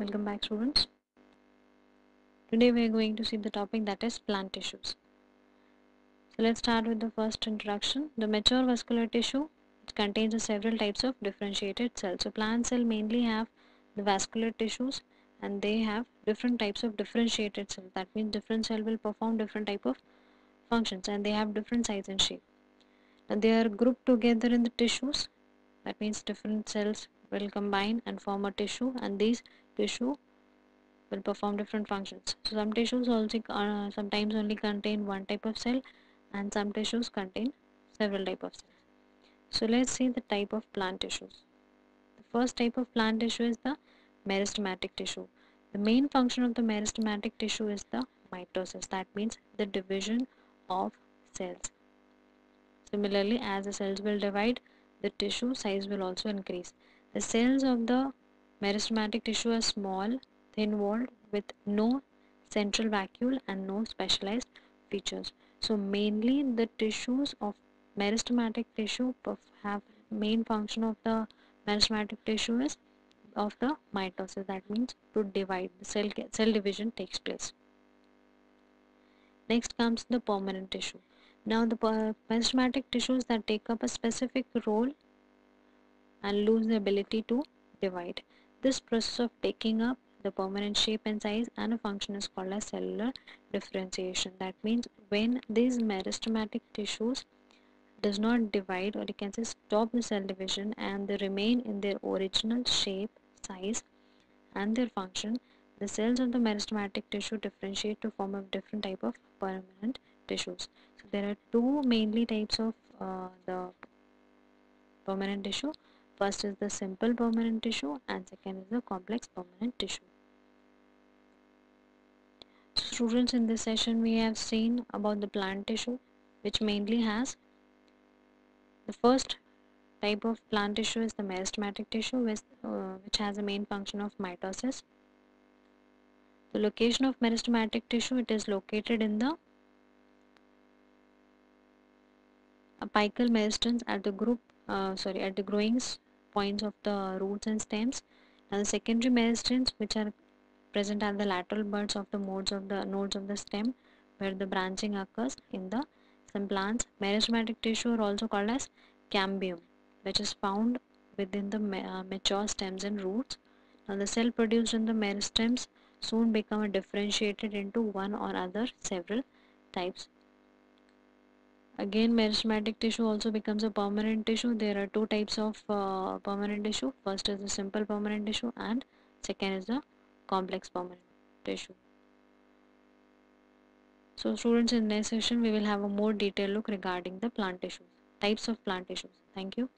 Welcome back, students. Today we are going to see the topic that is plant tissues. So let's start with the first introduction. The mature vascular tissue, it contains several types of differentiated cells. So plant cells mainly have the vascular tissues and they have different types of differentiated cells. That means different cell will perform different type of functions and they have different size and shape. And they are grouped together in the tissues. That means different cells will combine and form a tissue, and these tissue will perform different functions. So some tissues also sometimes only contain one type of cell, and some tissues contain several type of cells. So let's see the type of plant tissues. The first type of plant tissue is the meristematic tissue. The main function of the meristematic tissue is the mitosis. That means the division of cells. Similarly, as the cells will divide, the tissue size will also increase. The cells of the meristematic tissue are small, thin-walled, with no central vacuole and no specialized features. So mainly the tissues of meristematic tissue have main function of the meristematic tissue is of the mitosis. That means to divide, the cell division takes place. Next comes the permanent tissue. Now the meristematic tissues that take up a specific role and lose the ability to divide. This process of taking up the permanent shape and size and a function is called as cellular differentiation. That means when these meristematic tissues does not divide, or you can say stop the cell division, and they remain in their original shape, size and their function, the cells of the meristematic tissue differentiate to form a different type of permanent tissues. So there are two mainly types of the permanent tissue. First is the simple permanent tissue and second is the complex permanent tissue. Students, in this session we have seen about the plant tissue, which mainly has the first type of plant tissue is the meristematic tissue, which has a main function of mitosis. The location of meristematic tissue, it is located in the apical meristems at the growing points of the roots and stems, and the secondary meristems which are present at the lateral buds of the nodes of the stem where the branching occurs in the some plants. Meristematic tissue are also called as cambium, which is found within the mature stems and roots. Now the cell produced in the meristems soon become differentiated into one or other several types. Again, meristematic tissue also becomes a permanent tissue. There are two types of permanent tissue. First is the simple permanent tissue and second is the complex permanent tissue. So students, in next session we will have a more detailed look regarding the plant tissues, types of plant tissues. Thank you.